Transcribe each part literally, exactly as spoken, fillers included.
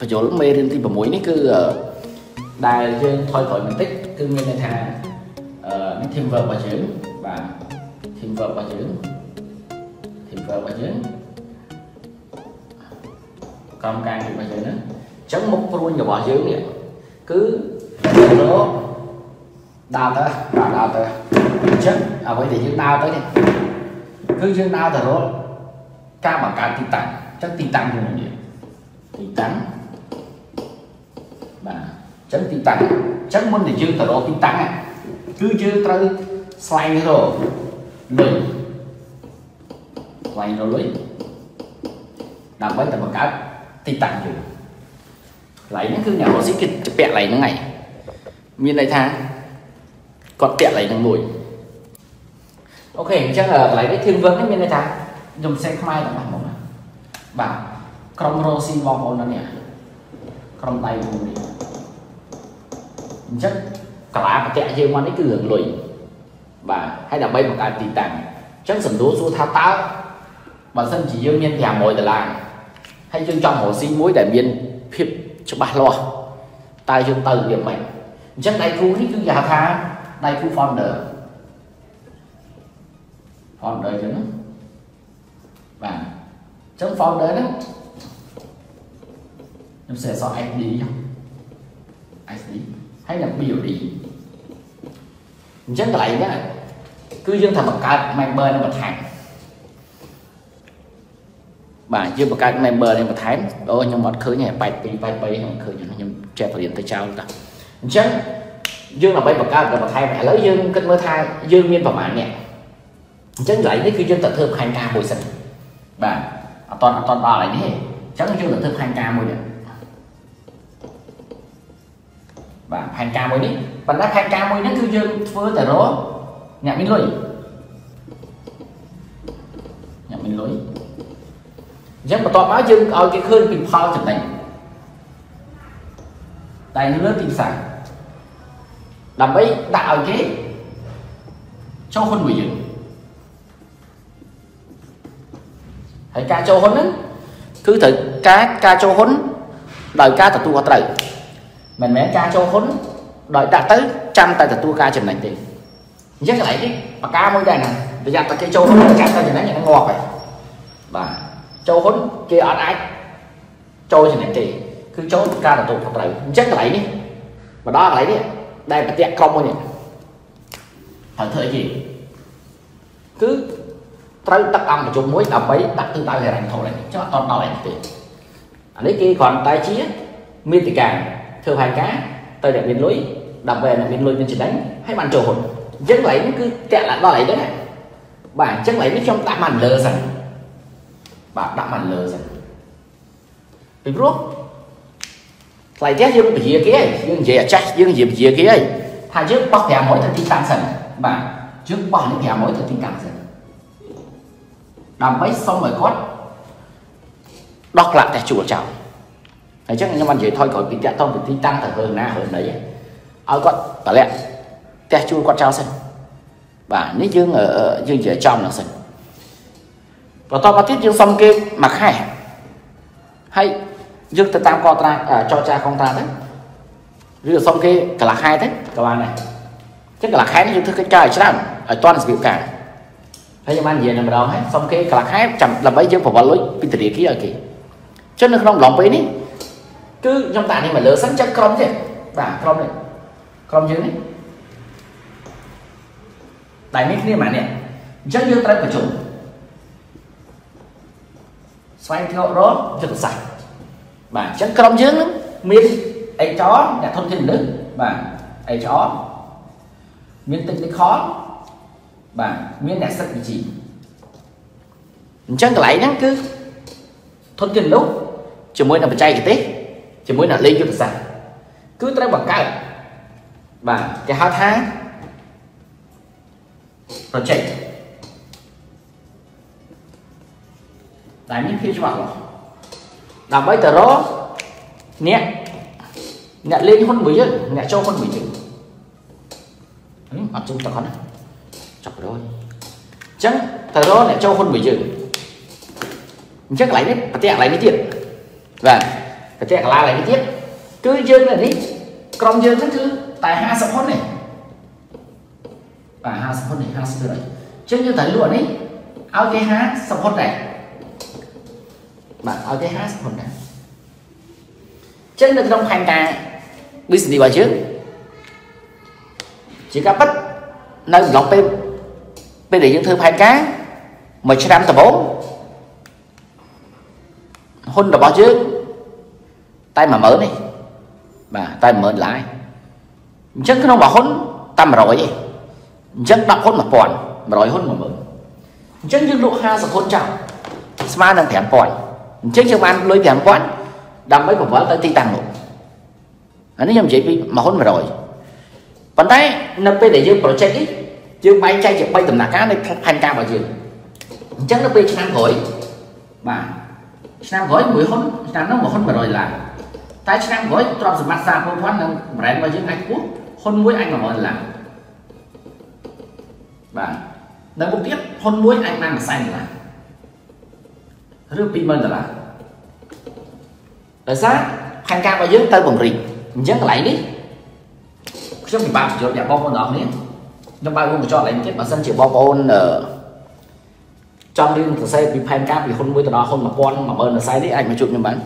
và chỗ lúc mê thì bà mũi nó cứ đài chơi thôi khỏi mình tích cứ như là thà nó thêm vợ bà dưỡng và thêm vợ bà dưỡng thêm vợ bà dưỡng còn càng thì bà dưỡng nữa chẳng một con nhà bà dưỡng vậy cứ đó đào tới đào đào tới chắc à vậy thì chúng đào tới đi cứ chúng đào tới đó ca bằng cá tinh tặng chắc tinh tặng luôn vậy tinh tặng và chắc tinh tặng chắc muốn để chơi tới đó tinh tặng à cứ chơi tới xoay rồi lưỡi xoay rồi lưỡi làm mấy tầm bằng cá tinh tặng rồi lấy nó cứ nhà họ xích cái bẹ lấy nó này miền này tha còn bẹ lấy thằng mùi ok chắc là lấy cái thiên vấn miền này tha dùng xe mai là bằng một bằng crom rô xin vòng hồn nó nè crom tay vùng đi chắc cả ba bẹ riêng mà nó cứ hưởng lụi và hay là bay một cái tình tàng chắc sầm đố số thao táo bản thân chỉ dương nhân nhà mồi để làm hay dương trong hồ sinh muối để miền phép cho bà lo tay chân từ điểm mạnh chắc đại phú thì cứ giả tha đại phú founder founder chứ nó và trong founder đó em sẽ so anh đi không anh đi hay là biểu đi chắc lại đó cứ dân thằng bậc cát member nó bậc thang bà chưa một cái member này một tháng ôi nhưng mà khơi nhà bạch bị bạch bay không khơi nhưng che thời điểm tới trao ta chắc dương là bay một cái là một thai mẹ lấy dương cân mơ thai dương miên vào mạng nhẹ chắc lấy đấy khi dương tận thương hành ca mùi sạch bà toàn toàn bà lại thế chắc dương tận thương hành ca mùi đấy bà hành ca mùi đấy bà đã hành ca mùi đấy khi dương vừa tới đó nhà mình lối nhà mình lối chắc mà toàn báo dương ở cái khơi bình phao chẳng này tại nước tình sản làm mấy tạo cái cho hôn người dân hãy ca cho hôn ấy. Cứ thử cá ca cho hôn đòi ca thật tu hoạt rời mình mẹ ca cho hôn đòi đã tới trăm tay thật tu ca chẳng này tiền chắc lại cái mà ca mỗi đây này bây giờ ta cái cho hôn ca ta chẳng này nó ngọt vậy và châu hốn kia ở ai trôi trên này thì cứ chốt ca là tụ thật lại chắc lại đi và đó lại đi đây là tiện không nhỉ thời thời gì cứ tới tắt ăn mà chung muối tầm mấy đặt từ tay này thành thổ này cho toàn đòi thì ở đấy kia còn tay chía miên thì càng thừa hai cá tôi để bên lối đập về là bên lối bên chỉ đánh hay bàn trộn chắc lấy nó cứ tẹt lại đó lại đấy này bản chắc lấy nó trong tạm màn lờ rằng bà đã mặn lờ rồi bị rút lại thế dương bị gì kia dương gì chắc dương gì gì kia thay trước bóc thẻ mỗi thời tin tăng dần bà trước bóc những thẻ mỗi thời tin tăng dần làm mấy xong rồi cốt đọc lại thẻ chùa chào thấy chắc nhưng mà vậy thôi khỏi bị thẻ thông bị tin tăng thật hơn na hơn đấy ở con tả lẹ thẻ chùa con trao dần bà nếu dương ở dương gì ở trong là dần và to ba tiết dương xong kia mặc hay hay dương từ tam co ta à, cho cha con ta đấy rồi xong kia cả là hai đấy các bạn này chắc là hai dương thứ cái trời chứ làm ở toàn biểu cả thấy như bạn gì là mà đâu hết xong kia cả là hai chậm là mấy dương phải vào lối pin từ địa khí ở kì cho nên không lòng bấy đi cứ trong tàn này mà lỡ sẵn chắc con chứ bà con này con dương đấy tại mấy cái mà nè chắc dương tay của chúng xoay theo đó trực sạch và chắc không dướng lắm miên ấy chó đã thông tin được và ấy chó miên tinh cái khó và miên đã sạch vị trí chắc lại nhắn cứ thông tin lúc chỉ mới là phải chay cái tết chỉ mới là lên cho sạch cứ tới bằng cái và cái hai tháng rồi chạy tại những khi cho bạn làm bây giờ đó nhẹ nhẹ lên con mũi nhẹ cho con mũi chừng ở chung ta con chọc rồi chắc từ đó lại cho con mũi chừng chắc lấy đấy tẹt lấy cái tiền và và cái là lại cái tiếp cứ dương này đi còn dương cái thứ tại hai sập hốt này và hai sập hốt này hai sập này chứ như tại luôn ấy ao cái há sập hốt này mà ao cái há sập hốt này chân được trong hành ca biết gì vào trước chỉ có bắt nơi lòng bên bên để những thứ hành cá mà cho năm tập bốn hôn tập bao trước tay mà mở này mà tay mở lại chắc nó bảo hôn tâm rồi vậy chắc đọc hôn mà còn rồi hôn mà mở chắc như độ hai sập hôn chào smart đang thèm còn chắc chưa ăn lưới thèm quán đâm mấy cục vỡ tới ti tăng luôn anh ấy chỉ mà hôn mà rồi còn đấy nó bây để dương project đi dương bay chạy chụp bay tầm nạc cá này thành ca vào dương chắc nó bây sang gối mà sang gối mùi hôn sang nó mà hôn mà rồi là tại sang gối trong sự massage không thoát nó rèn vào dương Anh Quốc hôn mũi anh mà mọi là và nó cũng tiếp hôn mũi anh mà mà xanh là rất pin là tại sao hành ca vào dưới tới vùng rì nhấn lại đi trong mình bảo cho nhà bom con đó nhé trong bao cũng cho lại kết bản sân chịu bom con ở trong đi từ xe bị hành ca bị hôn với từ đó hôn mà con mà bơn là sai đấy anh mà chụp nhưng bạn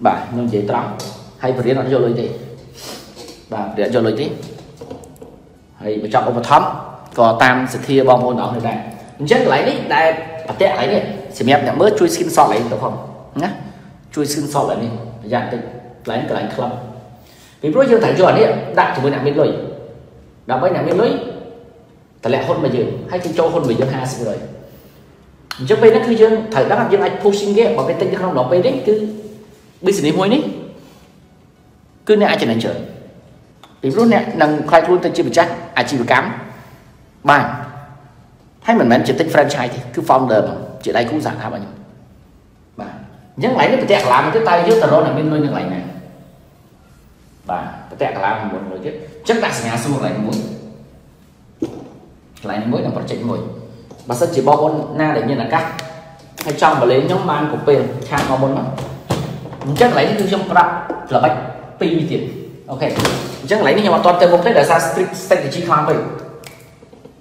bà nhưng dễ trắng hay phải đến nó cho lời đi bà để cho lời đi hay cho ông thấm có tam sẽ thia bom con đó này nhấn lại đi đây bật tẹt lại đi xem em nhà mới chui xin so lại được không nhé chui xin so lại đi dạng tịch lấy cái lạnh không vì bây giờ thằng tròn đấy đặt cho bên nhà bên lưới đặt bên nhà bên lưới thật lẽ hôn mà dừng hay cái châu hôn mà dừng hai rồi trước bên nó cứ dừng thằng đó dừng anh pushing ghép vào cái tinh không nó bên đấy cứ bây giờ đi môi đấy cứ nè ai chỉ nên chờ vì lúc nè năng khai luôn tên chưa bị chắc ai chỉ bị cám bài hay mình mình chỉ tinh franchise thì cứ founder mà chuyện này cũng giảm thà bao nhiêu bài nhấn lại nó tẹt làm cái tay dưới tờ đó là bên lưới nhấn lại này và cái tẹt làm một người tiếp chắc đặt nhà xuống lại mũi lại mũi là vật chỉnh mũi và sẽ chỉ bao con na để như là cắt hay trong và lấy nhóm man của pin thang bao bốn mà chắc lấy cái trong cặp là bách pin tiền ok chắc lấy nhưng mà toàn tên một thế là sao strict strategy làm vậy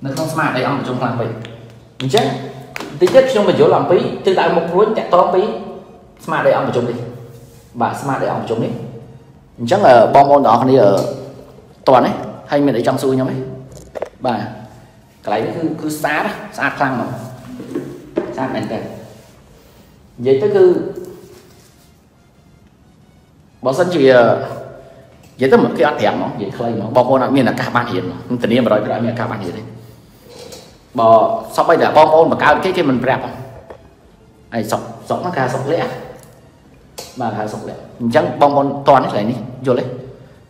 nó không smart đây ông trong làm vậy chắc thứ nhất trong mình chỗ làm phí từ tại một cuốn tẹt to phí smart đây ông trong đi và smart đây ông trong đi chắc là bom môn đó đi ở toàn ấy hay mình để trong xui nhau ấy bà cái này cứ cứ sát đó sát khăn mà sát này đây vậy tới cứ bọn sân chỉ vậy tới một cái ăn thèm nó vậy thôi mà bom môn mình là cả ban hiền mà tình yêu mà rồi rồi mình cả ban hiền đấy bò sau bây giờ bom môn mà cao cái cái mình đẹp không này sọc sọc nó ca sọc lẽ mà hai sọc lẽ chẳng bong bóng toàn hết lại đi vô lấy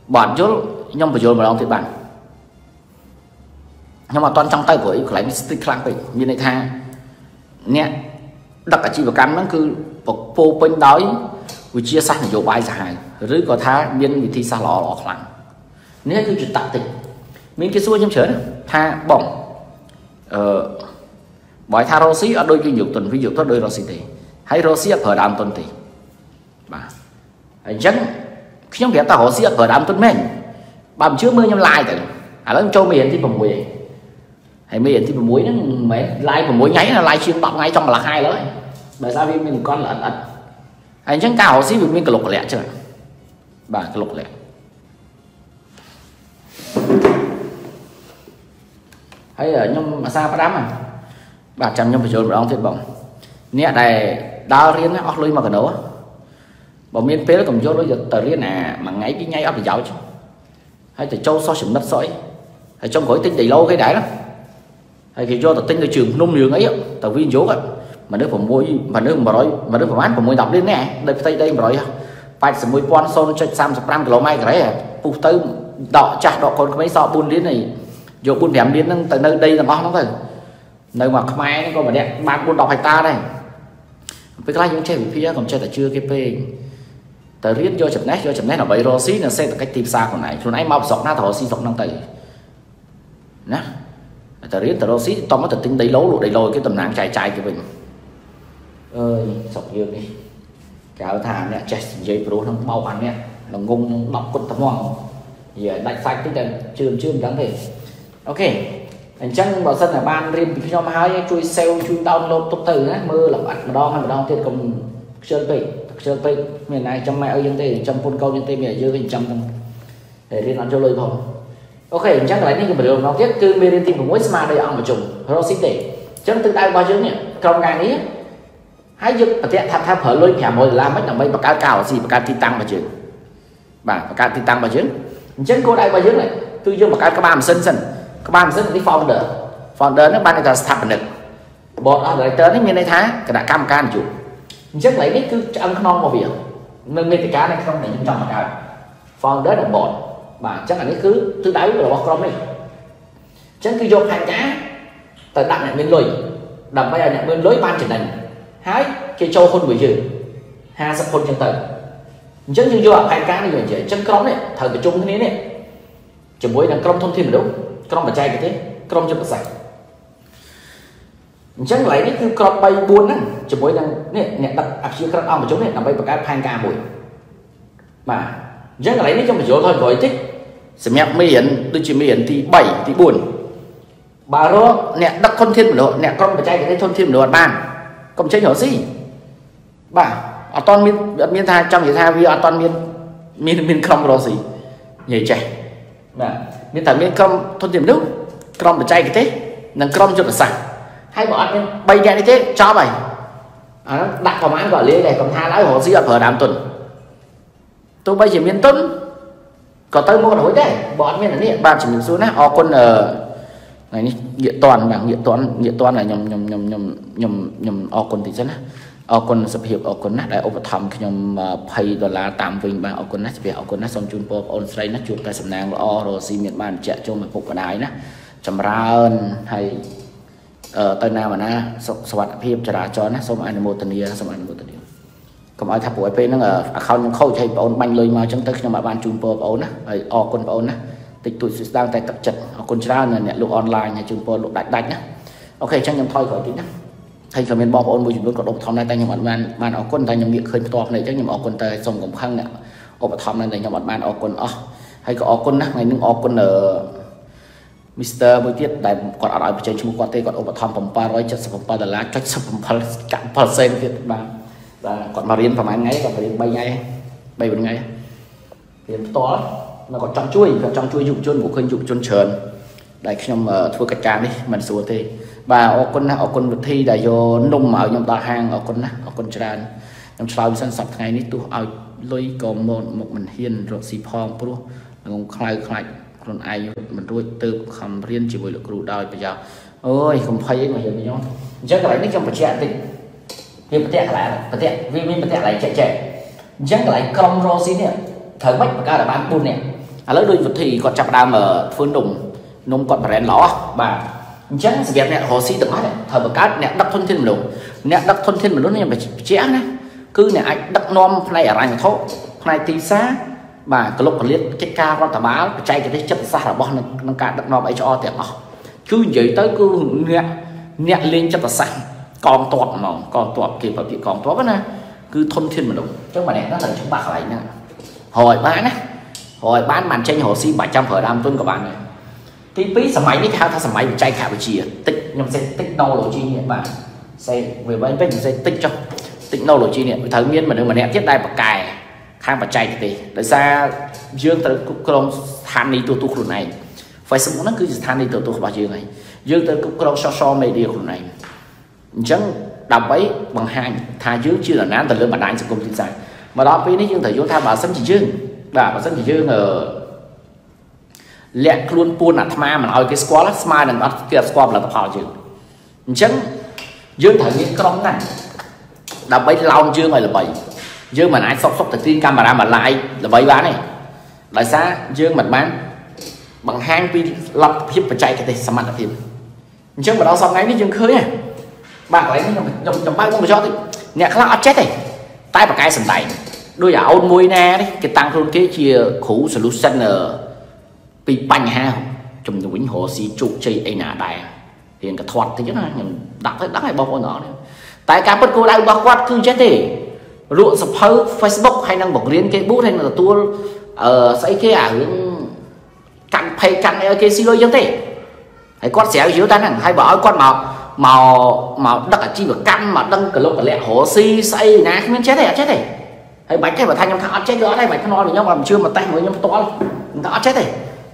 bọn chốt nhưng mà vô mà lòng thì bạn nhưng mà toàn trong tay của ấy lại stick lang vậy như này tha nè đặc cả chỉ vào cắn nó cứ bọc phô bên đói vì chia sẻ nhiều bài dài rồi có tha biên vì thi xa lò lò lắng nếu cứ chuyện tạm tình mình cái xuôi trong chớ tha bỏng ờ bói tha rô xí ở đôi cái nhiều tuần ví dụ thoát đôi rô xí thì hay rô xí ở đàm tuần thì bà anh chắc khi nhóm ghé ta họ xịt ở đám tuấn mình bà chưa mưa nhầm lại rồi à nó cho miền thì bằng muối hay miền thì bằng muối nó mấy like bằng muối nháy là like chuyên bọc ngay trong là hai nữa bởi sao vì mình con là ẩn ẩn anh chắc cao họ xịt mình cả lục lẹ trời bà cả lục lẹ hay ở nhóm mà xa bắt đám à bà chăm nhóm phải trốn vào ông tuyệt vọng nè này đau riêng nó lưỡi mà cả nấu bọn miền Tây nó cầm vô nó giật tờ liên à mà ngay cái ngay ấp thì giáo chứ hay từ châu so sánh đất sỏi hay trong gói tinh đầy lâu cái đáy lắm hay thì do tờ tinh cái trường nung đường ấy tờ viên dấu vậy mà nước phòng môi mà nước mà nói mà nước phòng mát của môi đọc lên nè đây tây đây mà nói phải sử môi quan son cho sam sập ram kilo mai cái đấy à phục tới đọ chặt đọ còn mấy sọ buôn đến này vô buôn đẹp đến từ nơi đây là bao lắm rồi nơi mà mai nó còn mà đẹp ba buôn đọc hay ta này với cái những trẻ phía còn chơi là chưa cái pe tới riết vô chậm nét vô chậm nét là bảy rô xí là xem cách tìm xa còn này chỗ nãy mau sọc na thọ xí sọc năng tẩy nè tới riết tới rô xí to mất tính đầy lố lộ đầy lôi cái tầm nặng chạy chạy cái bình ơi sọc dương đi Kéo thả nè, chết dây bố nó mau ăn nè. Nó ngung đọc cột tấm hoàng. Vậy đạch sạch tức là chườm chườm chẳng thể. Ok. Anh chẳng bảo sân là ban riêng vì nhóm hai chui sale chui download tốt từ á. Mơ là bắt mà đo hay mà đo tiền cùng sơn tị. Sơn tị miền này trong mẹ ơi dân tị trong phôn câu dân tị mẹ dư hình trăm thằng. Để riêng ăn cho lời phòng. Ok, anh chẳng lấy những cái điều nó tiếc cứ mê riêng tìm của mỗi smart đây ăn mà chủng. Rồi xích tệ. Chẳng tự đai bao chứ nhỉ. Trong ngày này hãy giúp thế tham tham hở lối nhà mồi làm mấy là mấy bậc cao cao gì bậc cao thì tăng mà chứ, bà bậc cao thì tăng mà chứ, trên cô đại mà chứ này, tôi dùng bậc cao các bạn sân sân, các bạn sân đi founder, founder nó ban người ta sập được, bọn ở lại tới những ngày tháng, cái đã cam can chủ, trước lấy cái cứ ăn non vào việc, nên cái cá này không để trong bậc cao, founder là bọn, bà chắc là cái cứ thứ đấy là bậc con này, trên cứ dùng hàng cá, tại đặt nhận bên lối, đầm bây giờ nhận bên lối ban chỉ định. Hãy cái châu hôn buổi trưa hai sắp hôn chân tầng chắc như vô hai cá này vậy chân cong này thời cái chung thế này chỉ mỗi là cong thông thiên đúng cong mà chay cái thế cong cho nó sạch chắc lấy cái kêu cong bay buồn á chỉ mỗi là này nhẹ đặt áp suất cong ở chỗ này nằm bay vào cái hai cá buổi mà chắc lấy cái trong một chỗ thôi gọi thích xem nhạc miền tôi chỉ miền thì bảy thì buồn bà đó nhẹ đặt thông thiên độ nhẹ cong mà chay cái thế thông thiên độ bàn không chơi nhỏ gì bà ở toàn miền miền Thái trong miền Thái vì ở toàn miền miền miền không rồi gì nhảy trẻ mà miền Thái miền không thôn tiệm nước không được chạy cái thế nâng không cho được sạch hay bỏ ăn bay ra như thế cho mày à, đặt vào máng gọi lê này còn hai lái hồ gì ở phở đám tuần tôi bay chỉ miền tuần có tới mua nổi đấy bỏ miền này bà chỉ miền xuống á o quân ở này nghĩa toàn bảng nghĩa toán nghĩa toán là nhầm nhầm nhầm nhầm nhầm nhầm o quân thì rất á o quân sập hiệp o quân nát đại ông thầm nhầm pay đô la tạm vinh bảng o quân nát về o quân nát xong chun po on say nát chuột tại sầm nàng o rồi xi miệt bàn chạy cho mà phục vào đài nát chầm ra ơn hay tây nam mà na soạn hiệp trả ra cho nát xong anh một tuần đi xong anh một tuần đi còn ai tháp buổi pe nó ở không khâu chạy on banh lên mà chẳng tới nhưng mà ban chun po on nát o quân on nát tịch tụi đang tại tập trận còn ra là nè lục online nhà trường po lục đại đánh nhá ok chắc nhầm thôi khỏi tí nhá hay là mình bỏ ôn mùi chúng có độc thom này tay nhầm bạn bạn ở quân tay nhầm miệng khơi to này chắc nhầm ở quân tay xong cũng khăng nè ở thom này nhầm bạn ở quân ở hay có ở quân ngày nương ở quân ở mister mới tiết đại còn ở lại chơi chung quan tây còn ở thom phòng pa rồi chắc phòng pa là lá chắc phòng pa chạm percent tiết ba là còn mà riêng phòng anh ngay còn phải bay ngay bay bên ngay riêng to lắm mà còn trong chuối còn trong chuối dụng chôn của khơi dụng chôn trơn đại khi mà thua cạch cán đi mình xua thì bà ở con ở con vật thi đại vô nung mà ở trong ta hang ở con ở con tràn trong sau sân sập ngày ní tu ao lôi còn một một mình hiền rồi xì phong pro còn khai khai còn ai mình đuôi từ không riêng chỉ với lực rù đòi bây giờ ôi không thấy mà hiểu nhau chắc là những trong vật chẹt thì vì vật chẹt lại vật chẹt vì mình vật chẹt lại chẹt chẹt chắc lại không rồi gì nè thời bách mà ca là bán buôn nè à lỡ đôi vật thì còn chặt đam ở phương đồng nông còn phải lõ bà chắc sự việc này hồ sĩ được hết thời bậc cát nè đắp thôn thiên mình nè đắp thôn thiên mình luôn nhưng mà chẽ này cứ nè anh đắp non này ở rành thốt này tí xá bà cái lúc còn liệt cái ca con tà bá chạy cái đấy chất xa là bọn nó cả đắp non ấy cho tiền cứ vậy tới cứ nè nè lên chất là sạch còn tuột mà còn tuột kịp và bị còn tuột nè cứ thôn thiên mình đúng chứ mà nè nó thành chúng bạc lại nè hồi bán á hồi bán màn tranh hồ si bảy trăm phở đam tuân của bạn này thì phí sầm máy đi theo theo sầm máy chạy khảo chìa tích nhầm xe tích đâu lộ chi nhỉ bạn xe về bên bên xe tích cho tích đâu lộ chi nhỉ thời miên mà đừng mà nẹt tiếp đây bạc cài khang và chạy thì để ra dương tới cục crom than đi tu tu khu này phải sống nó cứ than đi tu tu vào dương này dương tới cục crom so so mày đi khu này chẳng đọc ấy bằng hàng tha dưới chưa là nán từ lớn bản đánh sẽ cùng tin rằng mà đó phí những thời chúng ta bà sân chỉ dương bà bà sân chỉ dương ở lẹ luôn buôn là tham mà nói cái squat smile là nó kia squat là tập họ dương chấn dương thời những con này đã bấy lòng dương này là bảy dương mà nãy sọc sọc thật tin camera mà lại là bảy bán này lại xa dương mặt bán bằng hang pin lập hiếp và chạy cái tay sầm mặt là thêm chấn mà đó xong ngay cái dương khơi này bạn lấy trong trong bao cũng cho thì nhẹ khá là chết này tay và cái sầm tay đôi giả ôn môi na đấy cái tăng luôn cái chia khủ solution ở vì bánh hao trong những hồ sĩ trụ chơi ấy nà đại hiện cả thoát thì chứ là đặt đặt hay bao con nó đấy tại cả bất cứ ai bao quát cứ chết thì ruộng sập hơ Facebook hay năng bọc riêng cái bút hay là tool ở xây cái ảnh cặn pay cặn cái xí lôi giống thế hay con xéo yếu tan hẳn hay bỏ con màu màu màu đặc chi mà căn mà đăng cả lúc cả lẹ hồ si xây ná không chết này chết này hay bánh cái mà thay nhom tháo chết đó đây bánh nó nhau làm chưa mà tay mới nhom to nó chết này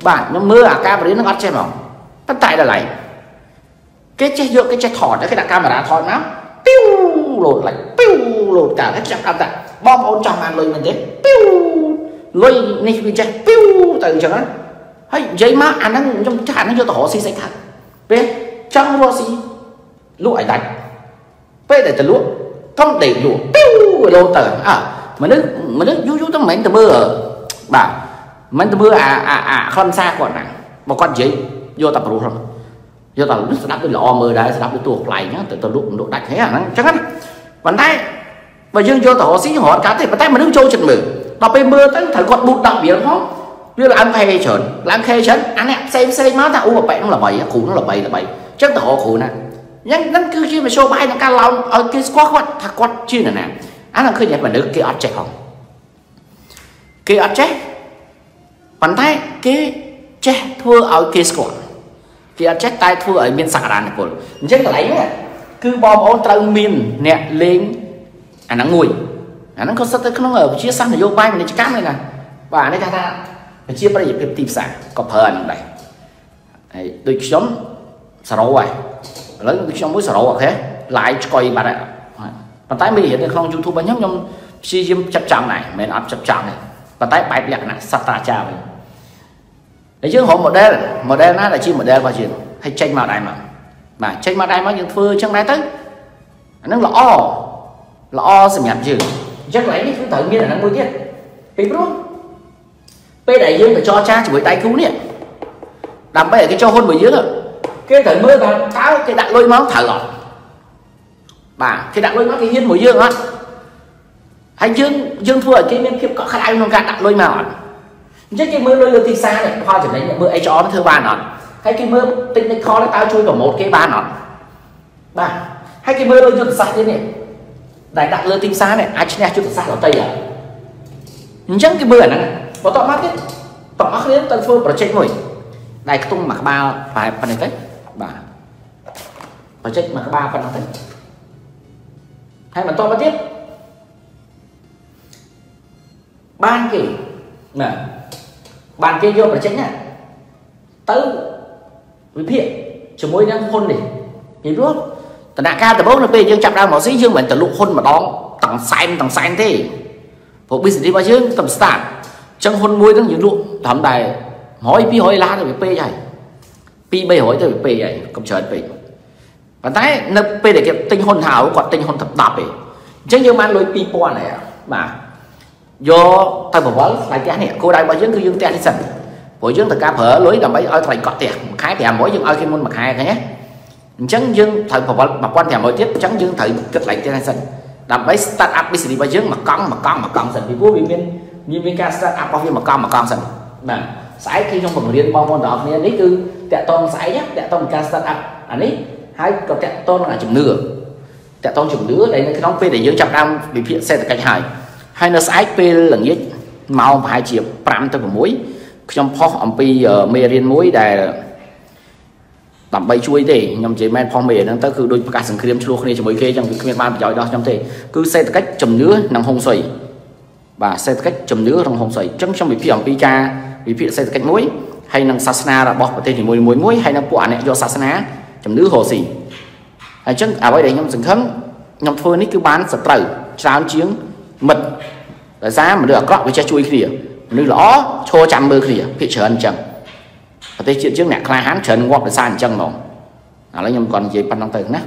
bạn nó mưa à ca đến nó chết mỏng tất tại là này cái chết dựa cái chết thỏ đó cái là camera thỏ lắm piu lột lại piu lột cả cái chắc ăn tạ bom ôn trong màn lôi mình thế piu lôi này mình chạy piu từ chẳng đó hay giấy má ăn nó trong chả nó cho tổ xì xách thật bên trong vô xì lũ ảnh đánh bây để từ lũ không để lũ piu lột tờ à mà nước mà nước du du trong mảnh từ mưa ở bà mảnh từ mưa à à à con xa còn nặng một con giấy vô tập rủ rồi do tao biết đáp cái lọ mờ đây đáp cái tuột lại nhá từ từ lúc độ đặt thế à chắc lắm bàn tay và dương vô tổ sĩ họ cá thể bàn tay mà nước trôi chừng mờ đọc bên mưa tới thằng con bụt đặc biệt không như là ăn khay chởn làm khay chấn ăn hẹp xem xem máu ta u bậy nó là bậy khủ nó là bậy là bậy chắc tổ khủ nè nhưng nó cứ khi mà show bay nó ca lòng ở cái squat quạt thằng quạt chi nè nè anh là khơi nhẹ mà nước kia ắt chết không kia ắt chết bàn tay kia chết thua ở kia squat kia chết tay thua ở miền sạc đàn của chết lấy cứ bom ôn trăng miền nè lên à nó ngồi à nó có sắp tới nó ở chia sang để vô bay mình chỉ cắt này nè và đấy ta mình chia bây giờ tìm tìm sạc có phần này được sống sờ đầu rồi lấy được sống mũi sờ đầu thế lại coi bà đấy bàn tay mình hiện tại không YouTube nhóc nhóc si chim chập chằng này mình áp chập chằng này bàn tay bài đẹp này sắp ta cha mình để chứ họ model model nó là chi model và chuyện hay tranh màu đại mà mà tranh màu đại mà những phương trong này tới nó là o là o gì nhảm chứ chắc lấy cái thứ tự nhiên là nó mới tiết pin luôn pin đại dương phải cho cha chỉ với tay cứu nè làm bây giờ cái cho hôn mười dưới rồi cái thời mưa ta táo cái đạn lôi máu thở lọt bà cái đạn lôi máu cái hiên mùi dương á hay dương dương thua ở cái miếng kia có khả năng cả đạn lôi màu chứ cái mưa lôi được thì xa này hoa trở đấy mưa ấy cho nó thưa ba nọ hay cái mưa tinh tinh khó nó tao chui vào một cái ba nọ ba hay cái mưa lôi được sạch thế này đại đặt lơ tinh xa này ai chưa chưa được sạch ở tây à chẳng cái mưa này nó tọt mắt cái tọt mắt đến tận phương project rồi đại tung mặc ba phải phần này đấy bà project mặc ba phần này hay mà to mắt tiếp ban kì nè bàn kia vô là tránh nè tới với phiện chỉ mối đang hôn này thì rốt từ đại ca từ bố nó về dương chạm ra mỏ sĩ dương mình từ lụ hôn mà đón tầng xanh tầng xanh thế bộ binh đi bao chứ tầm start chân hôn môi đang những lụ thảm đài hỏi pi hỏi lá rồi bị p này pi bây hỏi rồi bị p này không chờ bị và thấy nó p để kịp tinh hôn hào còn tinh hôn thập đạp ấy chứ như mang lối pi po này mà do tay một vỡ lại cái này cô đây bao nhiêu cứ dương tiền đi sẵn bộ dương từ cá phở lưới làm mấy ở thầy cọt tiền một cái thì mỗi dương ở khi muốn mặc hai cái nhé trắng dương thầy một vỡ mà quan thèm mỗi tiếp trắng dương thầy cực lạnh tiền sẵn làm mấy start up đi đi bao nhiêu mà con mà con mà con sẵn thì vô bị miên như miên ca start up bao nhiêu mà con mà con sẵn mà sải khi trong một liên bao môn đó nên đấy cứ tẹt tôn sải nhé tẹt tôn ca start up anh ấy hai cọt tẹt tôn là chừng nửa tẹt tôn chừng nửa đấy cái nóng phê để dương chạm đam bị phiện xe từ cạnh hải hay nó sải p lần nhất màu hai chiều pram tới một mũi trong phong ông pi ở mê riêng mũi để làm bay chui thì nhom chế men phong mề nó tới cứ đôi cả sừng kềm chua không đi trong mấy kia trong cái ban giỏi đó trong thế cứ xây cách chầm nữa nằm hông sẩy và xây cách chầm nữa trong hông sẩy trong trong bị phi ông pi cha bị phi xây cách mũi hay nằm sasana là bọc vào tên thì mũi mũi mũi hay nằm quả này do sasana chầm nữ hồ xì hay chân à vậy để nhom sừng khấm nhom phơi nít cứ bán sập tử trao chiến mật là giá mà được có với cha chui kìa như đó cho chăm mơ kìa thị trấn chẳng và tới chuyện trước nè khai hán trần hoặc là sàn chẳng mỏng à lấy nhầm còn gì bắt nóng tầng nè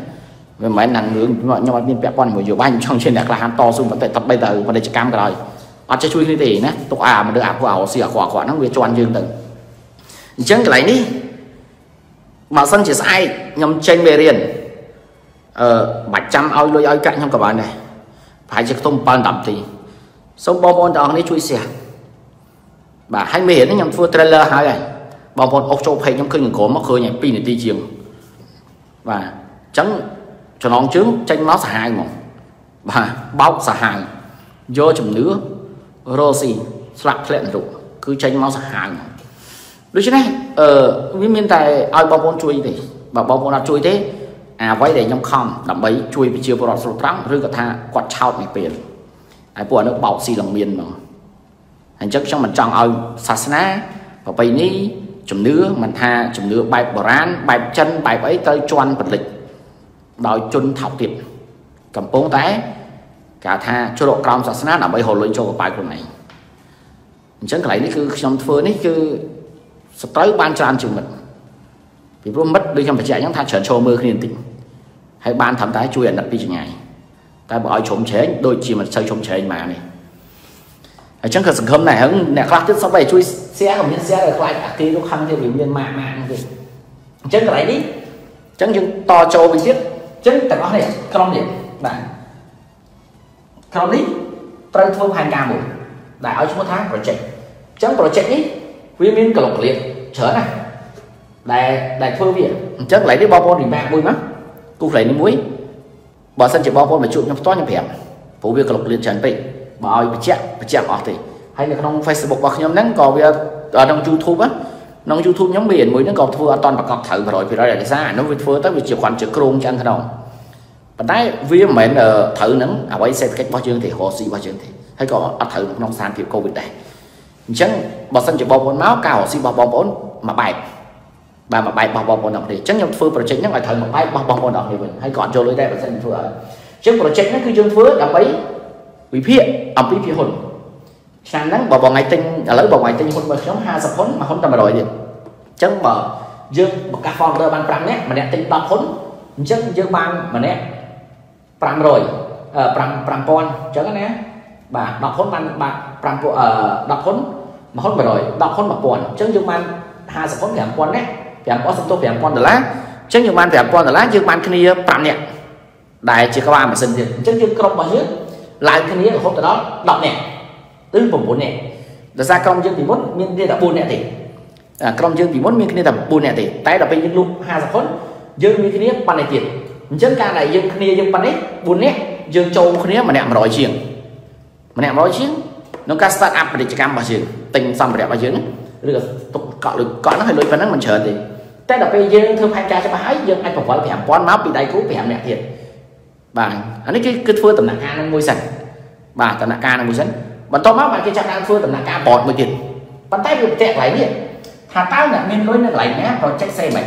với máy năng nướng mọi nhau bên bẹp con một nhiều bánh trong trên đặc là hán to xuống và tại tập bây giờ và đây chỉ cam cái rồi ở cha chui thì nè tụ à mà được ảo quả xỉa quả quả nó về cho ăn dương tầng chẳng cái này đi mà sân chỉ sai nhầm trên bề riền ờ bạch trăm ao lôi ao cạnh trong cả bạn này phải chứ không ban đậm thì xong bom bom đó này chui xẻ bà hai mươi nó nhầm thua trailer hai này bom bom ốc châu hay nhầm kinh có mắc khơi nhảy pin để đi chiều và trắng cho nón trứng tranh máu xả hai mỏng bà bóc xả hai do chấm nữa rồi gì sạc lên rồi cứ tránh máu sạc hàng đối chứ này ở với miền tài ai bao con chui thì bảo bao con là chui thế à vay để nhom khom đầm bấy chui bị chiều vào sọt trắng rơi cả tha quạt chao này tiền ai của nó bảo xì lòng miền mà anh chắc trong mình chọn ở sasna và bây ní chấm nữa mình tha chấm nữa bài bờ ran bài chân bài ấy tới choan vật lịch đòi chun thọc tiệt cầm bóng té cả tha cho độ cao sasna đầm bấy hồ lên cho bài của này chẳng cái này cứ trong phơi này cứ sắp tới ban tràn trường mình vì vô mất đi trong phải chạy những thang trở trâu mưa khi yên tĩnh hay ban thẩm tái chui đặt đi chừng ngày ta bỏ chống chế đôi chi mà chơi chống chế mà này ở trong cái sừng hôm này hứng nè khác tiếp sau này chui xe không biết xe lại lại khi lúc khăn thì biểu nhiên mạng mạng gì chân cái này đi chân chân to trâu mình biết chân tại đó này không điểm bạn không đi trân thua hai ca một đã ở trong một tháng rồi chạy chân rồi chạy đi viên viên cầu lộc liền chớ này đại đại phương việt chắc lấy cái bao con đỉnh bạc vui mắt cũng lấy những mũi bỏ sân chỉ bao con mà chụp trong to nhập hẻm phố viên cầu lộc liền trần tịnh bỏ bị chẹt bị chẹt bỏ thì hay là trong Facebook hoặc nhóm nắng còn việc ở trong YouTube á trong YouTube nhóm biển mũi nó còn thua toàn bạc cọc thử rồi vì đó là ra nó vượt phơi tới việc chìa khoản chìa krong cho anh thằng và đấy viên mệnh ở thử nắng ở ấy xem cách bao chương thì họ gì bao chương thì hay còn thử nông sản kiểu Covid này chẳng bỏ sân chỉ bao con máu cào xì bao bao bốn mà bài bà mà bài bao bao con đọc thì chắc nhầm phương project nhắc lại thời một bài bao bao con đọc thì mình hay còn cho lối đây là sân phương chứ project nó cứ dương phương đọc ấy quý phiện ẩm quý phiện hồn sáng nắng bỏ bỏ ngày tinh lấy bỏ ngày tinh hồn mà nhóm hai sập hồn mà hồn tầm rồi thì chắc mở dương một ca phong đơ ban pram nét mà nét tinh bạc hồn chắc dương ban mà nét pram rồi ở pram pram con chắc nét bà đọc hồn ban bạc pram ở đọc hồn mà hồn rồi đọc hồn mà buồn chắc dương ban hai sập hồn thì con nét giảm có số tiền con lá chứ nhiều bạn phải con là lá dương ban kia tạm nhẹ đại chỉ có ba mà sinh tiền chứ như không bao nhiêu lại cái này không từ đó đọc nè tư vùng bốn nè là ra công dương thì muốn miền kia là buồn nè thì công dương thì muốn miền kia là buồn nè thì tay là bên những lúc hai giờ khốn dương miền kia ban này tiền chứ ca này dương kia dương ban ấy buồn nè dương châu kia mà nè mà nói chuyện mà nè nói chuyện nó ca start up để chỉ cam mà chuyện tình xong đẹp mà chuyện được cọ được cọ nó hơi lười phấn nó mình chờ thì cái là bây giờ thương hai cha cho bà ấy giờ anh còn gọi là con máu bị đầy cú bẻm mẹ thiệt bà anh ấy cái cái phơi tầm nặng ca nó môi sạch bà tầm nặng ca nó môi sạch bà to máu bà kia cha đang phơi tầm nặng ca bọt mười tiền bàn tay được chạy lại đi hà tao là nên lối nó lại nhé rồi chạy xe mình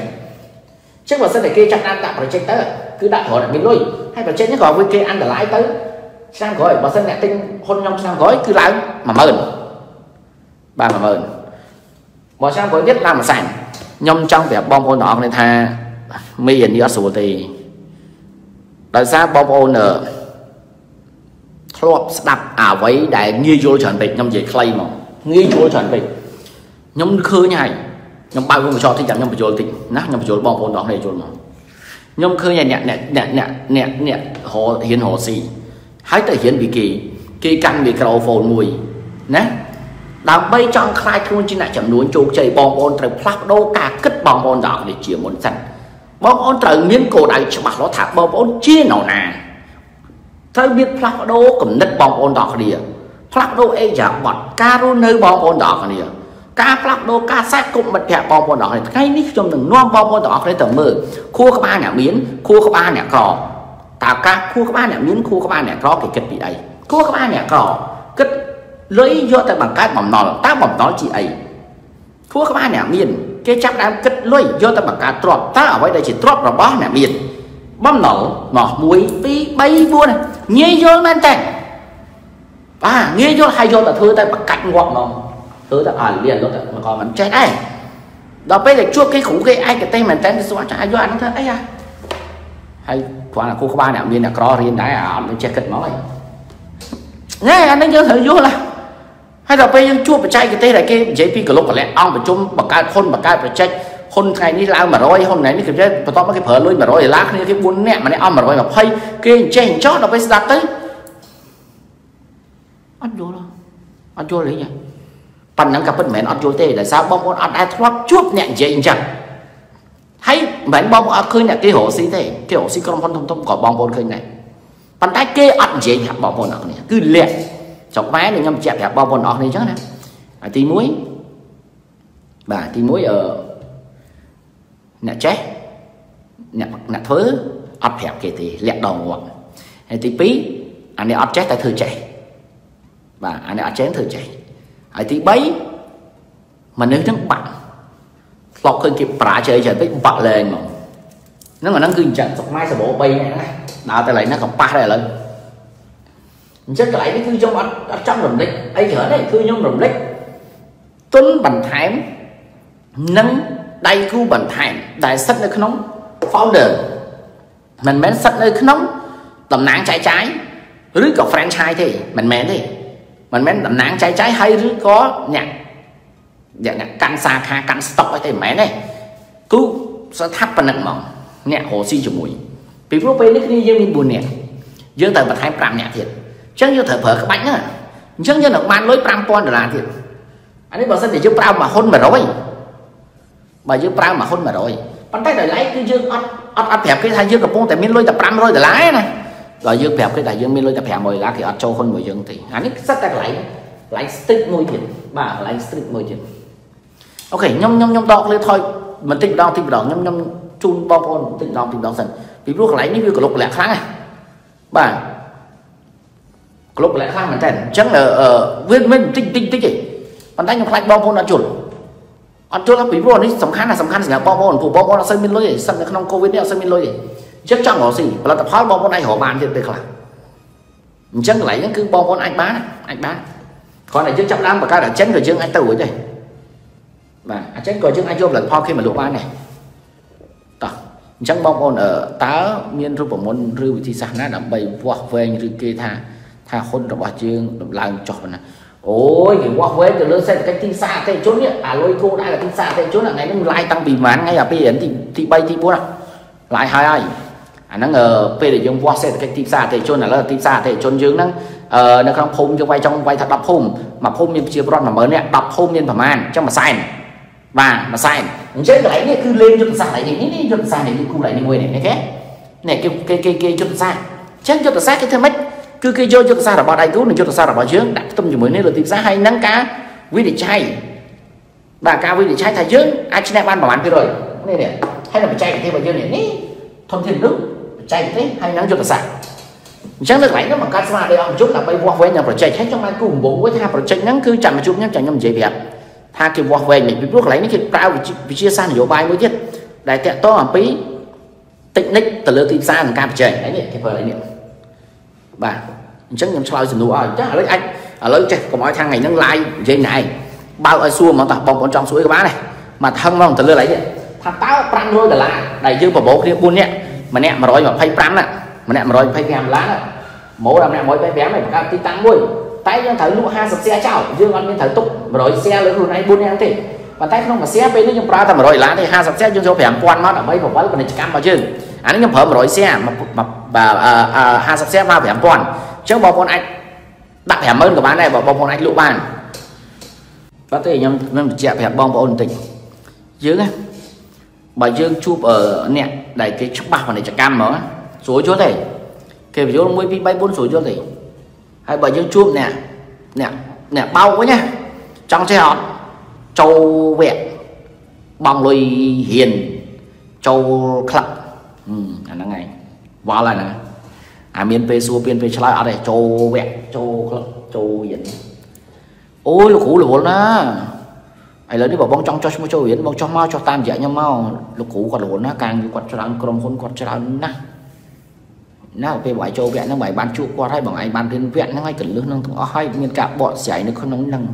trước vào sân để kia cha đang đạp rồi chạy tới cứ đạp họ là biến lôi hay là chết nó gọi với kia ăn là lái tới sang gọi vào sân mẹ tinh hôn nhau sang gói cứ lái mà mờn bà mà mờn bỏ sang với biết làm mà sẵn nhông trong vẻ bom ôn đó nên tha miền đi số thì tại sao bom ôn ở đặt ảo với đại nghi vô chuẩn bị nhông gì clay mà nghi vô chuẩn bị nhông khơi nhảy nhông bao nhiêu cho thì chẳng nhông bị vô tình nát nhông bị vô bom ôn đó này rồi mà nhông khơi nhảy nhẹ nhẹ nhẹ nhẹ nhẹ nhẹ họ hiến họ gì hãy thể hiện bị kỳ kỳ căn bị cầu phồn mùi nè đào bay trong khai thun trên lại chậm núi trôi chạy bom ôn trời plak đô cả cất bom ôn đỏ để chĩa muốn săn bom ôn trời miếng cổ đại cho mặt nó thả bom ôn chia nào nè thấy biết plak đô cầm đất bom ôn đỏ đi plak đô ấy giả bọt caro nơi bom ôn đỏ đi cá plak đô cá sát cũng bật thẻ bom ôn đỏ này ngay nít trong từng non bom ôn đỏ lên tầm mờ khu các ba nhà miến khu các ba nhà cỏ tạo cá khu các ba nhà miến khu các ba nhà cỏ thì kết bị ấy khu các ba nhà cỏ kết lấy do tại bằng cái bỏng nọ ta bỏng nói chị ấy thuốc các bạn nè miền cái chắc đang cất lưỡi do ta bằng cá trọt ta ở đây đây chỉ trọt là bó nè miền bom nổ nọ muối tí bay vua này nghe vô men tẹt à nghe vô hay vô là thưa ta bằng cạnh ngọn nó thưa ta ở liền luôn mà còn vẫn chết ấy đó bây giờ chua cái khủng cái ai cái tay mình tên thì xóa cho ai vô ăn thôi ấy à hay quả là cô các bạn nè miền là cỏ riêng đá à nó che cất máu ấy nghe anh ấy nhớ thử vô là hay là bây giờ chua phải chạy cái tê này cái giê pê của lúc còn lẽ ông phải chung bằng cái hôn bằng cái phải chạy hôn ngày đi lao mà rồi hôm nay nó kiểm tra và to cái phở lôi mà rồi lá cái buôn nẹ mà này ông mà rồi mà hay cái chèn chót nó phải đặt tới ăn vô đâu ăn vô đấy nhỉ phần nắng cặp bên mẹ ăn vô tê là sao bom con ăn ai thoát chuốc nhẹ dễ chẳng hay mẹ bom con khơi nhẹ cái hổ xí thế cái hổ xí con con thông thông có bom con khơi này bàn tay kê ăn dễ nhạt bom con này cứ lẹ chọc vé này nhầm chẹp hẹp bao bồn ọt này chắc nè à, tí muối bà tí muối ở nè chết nè nè thứ ọt hẹp kì thì lẹt đầu ngọt hay tí pí anh này ọt chết tại thử chạy bà anh này ọt chết thử chạy hay tí bấy mà nếu nó bặn lọc hơn kịp bà chơi chơi bích bặn lên mà nó mà nó cứ chẳng chọc mai sẽ bổ bay này này đào tay lại nó còn ba đây lên rất lại cái thư trong ở, ở trong rừng lịch ấy chở này thư trong rừng lịch tuấn bản thám nâng đầy khu bản thám đại sách nơi nóng founder mình mến sách nơi nóng tầm nắng trái trái rưới có franchise thì mình mến thì mình mến tầm nắng trái trái hay rưới có nhạc nhạc nhạc căn xa kha căn stock ấy thì mến này cứ sẽ thắp và nặng mỏng nhạc hồ si chủ mũi vì lúc bây lúc đi dân mình buồn nè dân tờ bản thám làm nhạc thiệt chẳng như thở phở các bánh á chẳng như nó mang lối prampon để làm thiệt anh ấy bảo dân để chứ prao mà hôn mà rồi bà chứ prao mà hôn mà rồi bánh tay đời lái cứ dương ọt ọt ọt phẹp cái thai dương cặp bông tại miên lối tập pram rồi để lái này rồi dương phẹp cái thai dương miên lối tập phẹp rồi lá thì ọt trâu hôn mùi dương thì anh ấy rất là lái lái stick môi thiệt bà lái stick môi thiệt ok nhom nhom nhom to lên thôi mình tịnh đo tịnh đo nhom nhom chun bao con tịnh đo tịnh đo dần vì lúc lái như cái lục lẹ kháng này bà lúc lại khác mình thấy chắc là ở viên minh tinh tinh tinh gì còn đánh trong lại bao bồn ăn chuột ăn chuột là bị bồn đấy sầm khăn là sầm khăn là bao bồn phụ bao bồn là xây minh lối gì sầm không covid đeo xây minh lối gì chắc chắn họ gì và là tập hóa bao bồn này họ bàn thì được làm chắc lại những cứ bao bồn anh bán anh bán còn này chứ chậm lắm mà cái đã chén rồi chứ anh tàu ở đây mà chén rồi chứ anh vô lần pho khi mà lụa ban này tao chắc bao bồn ở tá miên rưu bổn môn rưu thì sáng đã bày vọt về như kia tha ha hôn rồi bà chương làm trò này ôi thì qua huế từ lớn xe cách tinh xa thế chốn nhỉ à lôi cô đã là tinh xa thế chốn là ngày nó lại tăng bì mán ngay là bây giờ thì thì bay thì buồn lại hai ai à nó ngờ bây để dùng qua xe cách tinh xa thế chốn là tinh xa thế chốn dương nó nó không phun cho quay trong quay thật đập phun mà phun nhưng chưa bron mà mới nè đập phun nhưng mà ăn trong mà sai và mà sai chết lại này cứ lên chụp xa này đi chụp xa này đi khu lại đi ngồi này này cái này cái cái cái cái chụp xa chết chụp xa cái thêm mấy cứ cái vô cho ta xa là bao đại cứu này cho ta xa là bao dưỡng đặt tâm như mới nên là tìm ra hay nắng cá quý để chay bà cá quý để chay thay dưỡng ai chỉ ban bảo ăn thế rồi này này hay là phải chay thế bao nhiêu này ní thông thiên nước chay thế hay nắng cho ta xa chẳng được lại nó mà cá xa đây ông chút là bay qua với nhà phải chay hết trong mai cùng bố với tha phải chay nắng cứ chạm một chút nhá chạm nhầm dễ đẹp tha kêu qua về mình biết lấy cái tao bị chia xa nhiều bài mới chết đại tẹt to làm pí tịnh ních từ lơ tìm xa làm cam chay đấy này cái phần này bà chắc nhầm sao dùm đủ chắc là lấy anh ở lấy chạy có mọi thằng này nâng like dây này bao ai xua mà tập bóng trong suối các bác này mà thân mong thật lừa lấy thằng táo pram rồi là đại dương và bố kia buôn nhẹ mà nè mà rồi mà phay pram nè mà nè mà rồi phay kèm lá nè mẫu làm nè mỗi bé bé này mà tí tăng môi tay nhân thấy lũ hai sập xe chảo dương ăn bên thấy túc mà rồi xe lớn luôn này buôn em thì mà tay không mà xe bên nó nhưng ra thằng mà rồi lá thì hai sập xe dương cho phèm quan nó là mấy một bát còn này cam vào chứ anh nhầm phở mà rồi xe mà mà bà hai sập xe vào phải toàn chứ bao con anh đặt hẻm ơn của bán này bảo bao con anh lũ bàn có thể nhầm nhầm chẹp hẹp bom ổn định dưới bà dương chụp ở nẹt đầy cái chúc bạc này cho cam nó số chỗ này kể với mỗi vị bay bốn số chỗ này hay bà dương chụp nè nè nè bao quá nhá trong xe họ châu vẹn bằng lôi hiền châu khắp ừ là ngày vào lại nè à miền tây xua miền tây trở lại ở đây châu vẹn châu châu yến ôi lục hủ lục hồn á ấy lớn đi bảo bông trong cho mua châu yến bông cho mau cho tan dễ nhau mau lục hủ quạt lục hồn á càng như quạt cho ăn cơm khôn quạt cho ăn nè nào về bảy châu vẹn nó bảy ban chu qua hay bằng ai ban đến vẹn nó ngay cần nước nâng thua hay miền cả bọn sảy nó không nóng nâng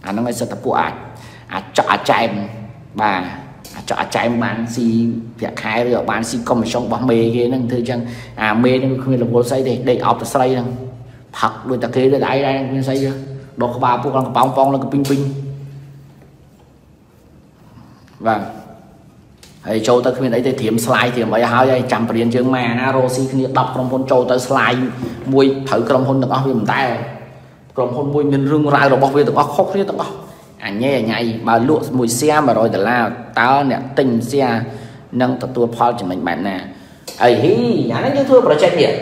à nó ngay sợ tập bùa à chợ chạy bà chợ chạy bán si việc khai rồi bán si công trong bóng mê kia năng thư chăng à mê nó không là vô xây để để ọc là xây năng thật đôi ta kia để đáy ra nên xây đó có ba con bóng bóng là cái ping ping và thầy châu ta khuyên đấy thì thiếm slide thì mấy háo dây chạm tiền chương mà nó rô si khi đọc trong con châu tới slide mùi thử trong hôn được áo vì mình tay trong hôn mùi mình rương ra rồi bóc về được áo khóc riết được áo anh nhé nhảy mà lụa mùi xe mà rồi thì là tao nè tình xe nâng tập tua phao cho mình bạn nè ấy hí nhà nó như thua project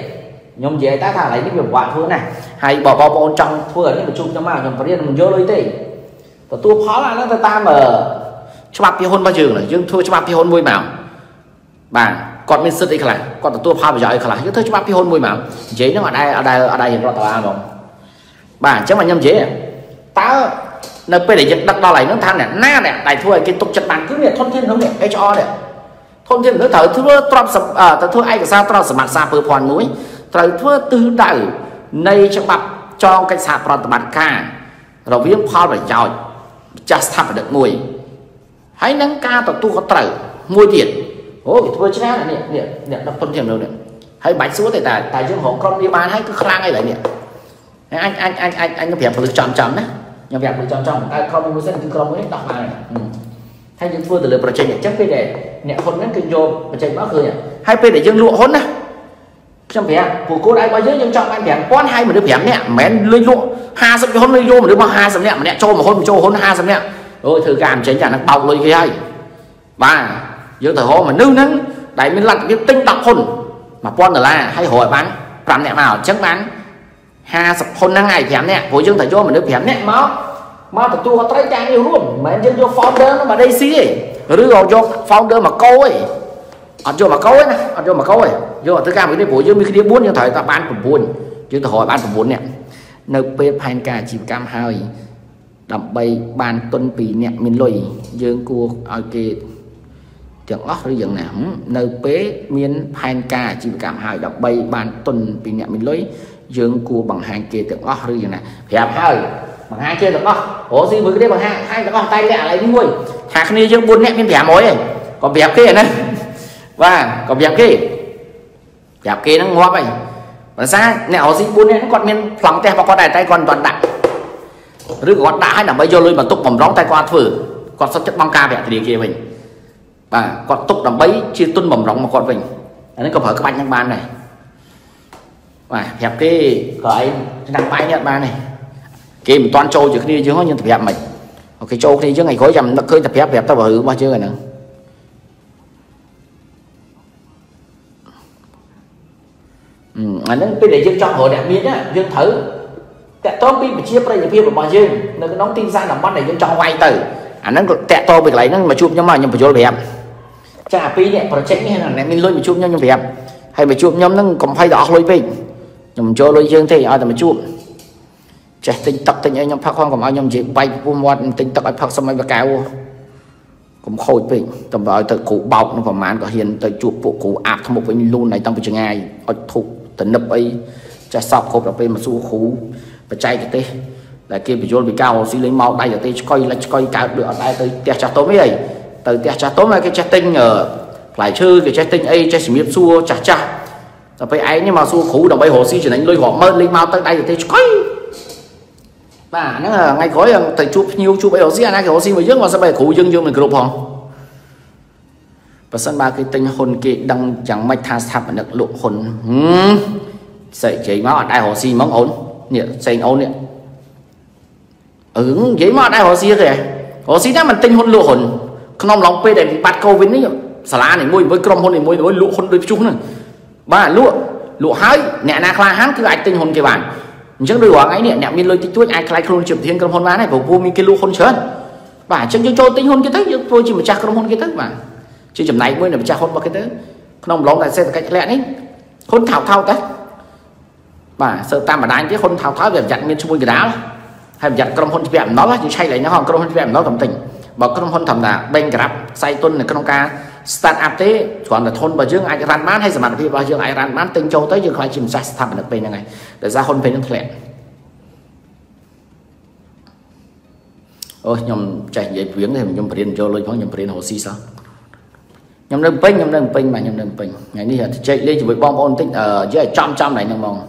nhóm dễ ta thả lấy những việc quả phước này hay bỏ vào bọn trong phước những cái chung trong mà nhóm có điên mình vô lối tì và tôi khó là nó ta mở cho bác đi hôn bao trường là dương thua cho bác đi hôn môi màu bạn còn mình sức đi là còn tôi phá vào giỏi là những thứ cho bác đi hôn môi màu dễ nó ở đây ở đây ở đây hiện là tòa không bà chứ mà nhóm dễ tao nó phải để dựng đặt đo lại nó than này na này đại thua cái tục chặt bàn cứ việc thôn thiên hướng này cái cho này thôn thiên nữa thở thưa tròn sập à thưa ai cả sao tròn sập mặt xa vừa phòn mũi thở thưa tư đại nay cho bạc cho cái sạp tròn mặt ca rồi viết phao để giỏi just thắp được mùi hãy nâng ca tập tu có trời mua tiền ôi thưa chứ này này này này nó thôn thiên nữa này hãy bánh xuống thì tại tại dương hộ con đi bán hãy cứ khang ngay lại này anh anh anh anh anh có vẻ phải chọn chọn đấy nhà việc mình chọn chọn ai không muốn xem thì không muốn đọc bài hay những phương từ lời bật trình chắc cái để nhẹ hôn đến kinh vô bật trình bác cười hai bên để dương lụa hôn này trong vẻ của cô đại bao nhiêu nhưng chọn anh vẻ con hai mà đứa vẻ nhẹ mén lên lụa ha sắp hôn lên vô mà đứa bằng hai sắp nhẹ mà nhẹ trâu mà hôn mà trâu hôn ha sắp nhẹ rồi thử cảm tránh cả nó bọc lên kia hay và dương thở hô mà nương nắng đại mình lặn cái tinh tọc hôn mà con là hay hồi bán làm nhẹ vào chắc bán ha sập hôn năng ngày phèm nè hồi dương thầy cho mình được phèm nè máu máu tập tu có tới trang yêu luôn mà em dân vô founder nó mà đây xí rồi rồi vô founder mà câu ấy ăn vô mà câu ấy nè ăn vô mà câu ấy vô tới cao với đi buổi dương mình đi buôn nhưng thầy ta bán cũng buôn chứ thầy hỏi bán cũng buôn nè nơi bên hành cả chìm cam hơi đậm bay bàn tuân pì nè mình lùi dương cua ở kia tiếng óc rồi dừng nè nơi bế miên hành cả chìm cam hơi đậm bay bàn tuân pì nè mình lùi dương cua bằng hàng kia được ngó như này đẹp hơi bằng hai kia được ngó ố gì mới cái đấy bằng hai hai cái tay lẹ lại đi nuôi hạt này dương buôn nẹt bên vẻ mối này còn đẹp kia này và còn đẹp kia đẹp kia nó ngó vậy mà ra nè ố gì buôn nẹt nó còn miên phẳng tay và con đài tay còn toàn đạn rứa gót đã hay là bây giờ lui mà túc bằng rón tay qua thử còn sắp chất băng ca vẻ thì kia mình và còn túc làm bấy chia tuân bằng rón mà còn mình nó có phải các bạn nhân ban này và hẹp cái gọi nặng bãi nhận ba này kìm toàn trâu chứ đi chứ không nhưng tập hẹp mình ok trâu đi chứ ngày khối dầm nó khơi tập hẹp hẹp tao bảo hữu bao chưa rồi nữa mà nó cái để dương cho hồ đẹp miếng á dương thử tẹt to pin mà chia ra nhiều pin mà bao dương nó cái nóng tin ra làm ban này dương cho quay từ anh nó tẹt to bị lại nó mà chụp nhau mà nhưng mà vô đẹp cha pin nhẹ project này là nè mình lôi mà chụp nhau nhưng đẹp hay mà chụp nhóm nó còn phải đỏ lôi pin nhầm cho lôi dương thì ai mà chụp trẻ tinh tật tinh anh nhầm phát khoan còn ai nhầm gì bay vô mọt tinh tật ai phát xong anh và cao cũng khôi pin tầm vào từ cụ bọc nó còn mán có hiền tới chụp bộ cụ ạc không một mình luôn này trong cái trường ai ở thuộc tận nấp ấy trẻ sọc khổ là bên mà su khú và chạy cái tê là kia bị vô bị cao xin lấy máu đây là tê coi là coi cao được đây tới trẻ cha tối ấy từ trẻ cha tối là cái trẻ tinh ở lại chơi cái trái tinh ấy trái miếp xua chả chả là phải ấy nhưng mà xua khủ đồng bay hồ si chỉ đánh lôi họ mơn lên mau tới đây thì coi bà nó là ngay khói thầy chụp nhiều chụp ấy hồ si anh ấy hồ si mà dứt vào sân bay khủ dương dương mình group hòn và sân ba cái tinh hồn kia đăng chẳng mạch tha sạp và được lộ hồn sợi chế máu ở đại hồ si mong ổn nhỉ sành ổn nhỉ ứng chế máu ở đại hồ si kìa hồ si đó mình tinh hồn lộ hồn không lòng pê để bắt covid đấy xả lá này môi với crom hôn này môi với lụa hôn đôi chung này ba lụa lụa hái nè na kha hắn cứ ai tinh hồn cái bản trước đôi quả ấy nè nè miên lôi tích chuối ai khai crom chụp thiên crom hôn má này của vua miên cái lụa hôn chớn và trước cho tinh hồn cái thứ tôi chỉ một cha crom hôn cái thứ mà chứ chấm này mới là một cha hôn mà cái thứ không lóng lại xem cái lẹ đấy hôn thảo thao đấy và sợ ta mà đánh cái hôn thảo tháo về giặt miên chung cái đá hay giặt crom hôn vẹm nó là chỉ say lại nó hòn crom hôn vẹm nó thầm tình và crom hôn thầm là bên grab say tuân là crom ca start up thế còn là thôn bà dương ai ran bán hay sản phẩm bà dương ai ran bán tinh châu tới dương khai chìm sạch thằng được bên này để ra hôn về nước lẹ ôi nhầm chạy dễ viếng thì mình nhầm tiền cho lôi phóng nhầm tiền hồ si sao nhầm đơn pin nhầm đơn pin mà nhầm đơn pin ngày đi chạy lên chỉ với bom ôn tích ở dưới trăm trăm này nhầm mong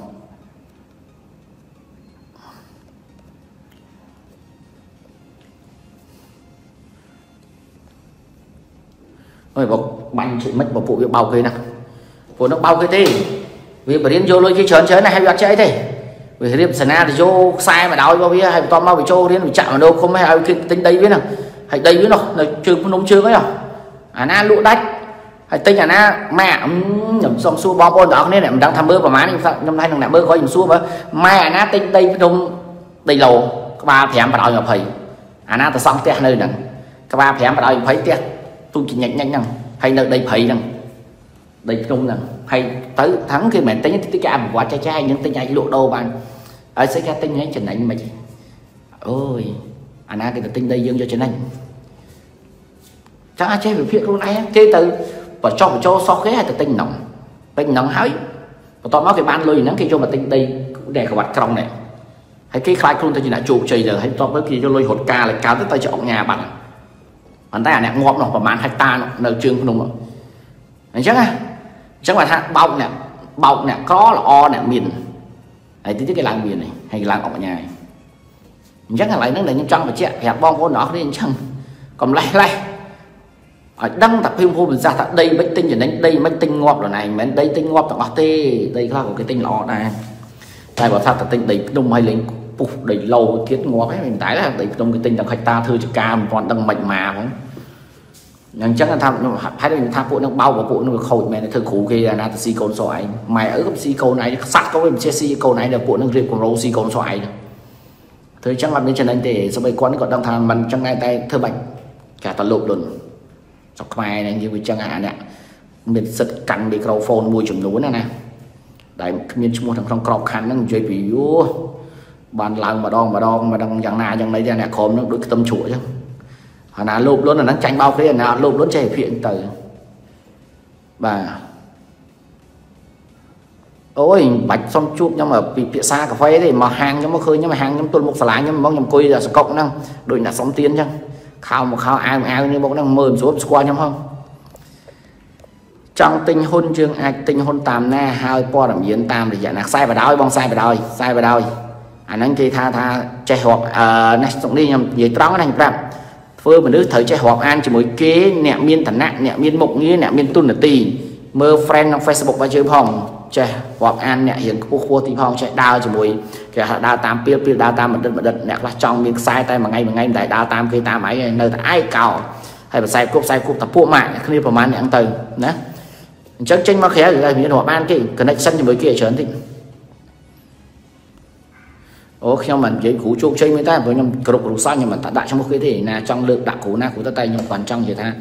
rồi bọc bánh chị mất một phụ việc bao kia nè phụ nó bao cái gì vì bà đến vô lôi cái chớn chớn này hay bị chạy thế vì hiệp sân thì vô sai mà đau bao bia hay to mau bị trâu đến bị chạm vào đâu không hay ai tính đây biết nào hay đây biết nào là chưa nông chưa ấy à à na lụa đách tính là na mẹ nhầm xong xua bom bôn đó nên là mình đang tham mưu và má năm nay thằng nạp mơ có nhầm xua mà mẹ na tinh tinh trong tây lầu các ba thèm vào đòi nhập thầy à na từ xong tẹt nơi nè các ba thèm vào đòi nhập thầy tẹt tôi chỉ nhận nhanh nè hay nơi đây thầy nè đây trung nè hay tới thắng khi mẹ tính tới cái quả trái trái những tinh nhảy lộ đồ bàn ở sẽ ra tinh nhảy trên này mà ôi à na cái tinh đây dương cho trên này chẳng ai chơi về chuyện luôn này chơi từ và cho một chỗ so khé từ tinh nồng tinh nồng hái và tao nói cái ban lười nắng kia cho mà tinh đây để các bạn trong này hãy cái khai luôn tôi chỉ là trụ trì rồi hãy tao tới kia cho lôi hột ca là cao tới tay chọn nhà bằng bàn tay này ngọt nó và màn hai ta nó trường đúng không anh chắc à chắc là hạt bọc nè bọc nè có là o nè miền hãy tính cái làng miền này hay làng ở nhà này chắc là lại nó là những trăng mà chẹt hạt bom của nó nên chăng còn lại lại đăng tập phim vô mình ra thật đây mấy tinh gì đánh đây mấy tinh ngọt rồi này mấy đây tinh ngọt tao tê đây là một cái tinh lọ này tại bảo sao thật tinh đầy đông hay lên phục đầy lâu thiết ngọt ấy mình tái là đầy trong cái tinh là khách ta thư cho ca một con đăng mạnh mà không nhưng chắc là tham hai đứa mình tham phụ nó bao và phụ nó khẩu mẹ nó thơ khủ kia là từ si con xoài mày ở gấp si câu này sát có mình chia si câu này là phụ nó riêng của râu si con xoài thôi chắc làm đến chân anh để sau mấy con còn đang tham mình trong ngay tay thơ bệnh cả toàn lộn luôn sọc mai này như vậy chẳng hạn nè mình sực cắn microphone môi trường núi này nè đại miền trung một thằng trong cọp khăn nó chơi bị vô bàn làng mà đong mà đong mà đong dạng na dạng này ra nè khom nó đối cái tâm chuỗi chứ hả nà lụp luôn là nó tranh bao cái là lụp luôn chạy phiền từ bà ôi bạch xong chuột nhưng mà bị phía xa cà phê thì mà hàng nhưng mà khơi nhưng mà hàng nhưng tuần một phải lái nhưng mà mong nhầm coi là cộng năng đội là sống tiến chứ khao một khao ai mà ai như bỗng đang mờm xuống qua nhau không trong tinh hôn chương ai tinh hôn tam na hai po làm diễn tam thì vậy là sai vào đói bong sai vào đói sai vào đói anh à, anh kia tha tha chạy hoặc à, này cũng đi nhầm gì đó anh làm phơi mà nước thời chạy hoặc ăn chỉ mỗi kế nhẹ miên thần nạn nhẹ miên mộng như nhẹ miên tuân là tì mơ friend trong Facebook và chơi phòng chạy hoặc ăn nhẹ hiện khu khu thì phòng chạy đào chỉ mỗi cái họ đào tam pia pia đào tam một đợt một đợt nhẹ là trong miếng sai tay mà ngay mà ngay tại đào tam cây tam ấy nơi tại ai cào hay là sai cúp sai cúp tập phụ mạng khi vào màn nhãn từ nhé chắc chắn mà khé là những họ ban kì connection thì mới kia chớn thì ô khi mình cái cú chụp chơi mới ta với nhầm cục rủ sang nhưng mà tại đại trong một cái thể là trong lượng đã cú na cú ta tay nhầm còn trong gì ta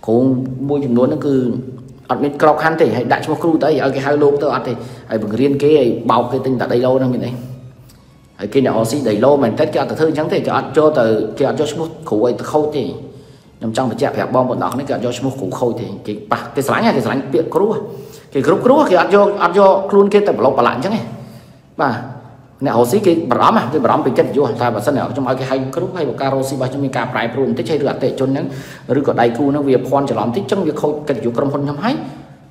cú mua chừng luôn nó cứ ở bên cọc khăn thì hãy đại cho khu tới ở cái hai lô tôi thì hãy bằng riêng cái bao cái tinh tại đây lâu đang mình đấy ở kia nào xí đầy lô mình tết cho từ thư trắng thì cho cho từ cho cho một khẩu ấy khâu thì nằm trong một chẹp hẹp bom bọn nó nó cho một khẩu khâu thì cái bạc cái sáng này cái sáng tiện cú cái group cú thì ăn cho ăn cho luôn kia tập lọc bà lạnh chứ này mà nào xí cái bám mà cái bám bị chết vô ta và sân ở trong cái hai group hay một caro xí vào trong mình cà phải prom tích hay được tệ cho nên rồi có đầy khu nó việc con chỉ làm thích trong việc khâu cái chỗ trong con nhắm hái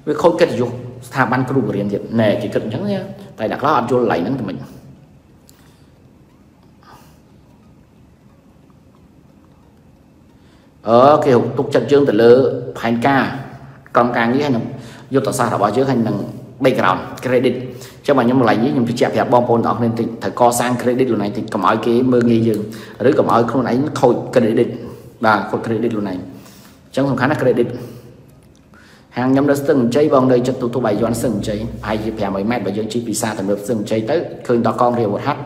việc khâu cái chỗ thà ban cú riêng thiệt nè chỉ cần nhắn nhé tại đặt nó ăn cho lại nó thì mình ở cái tục trận chương từ lỡ hành ca cầm càng với hành vô tòa xa đã bao chứa hành bằng background credit cho mà nhưng mà lại với những cái chẹp hẹp bom bồn đó nên thì thầy co sang credit luôn này thì cầm ở cái mơ nghi dừng rồi cầm ở không ấy thôi credit và có credit luôn này chẳng không khá là credit hàng nhóm đã từng chơi vòng đây cho tụi tụi bài doan sừng chơi ai dịp hẹp mấy mét và dưỡng chi vì xa thầm được sừng chơi tới khơi đó con rìu một hát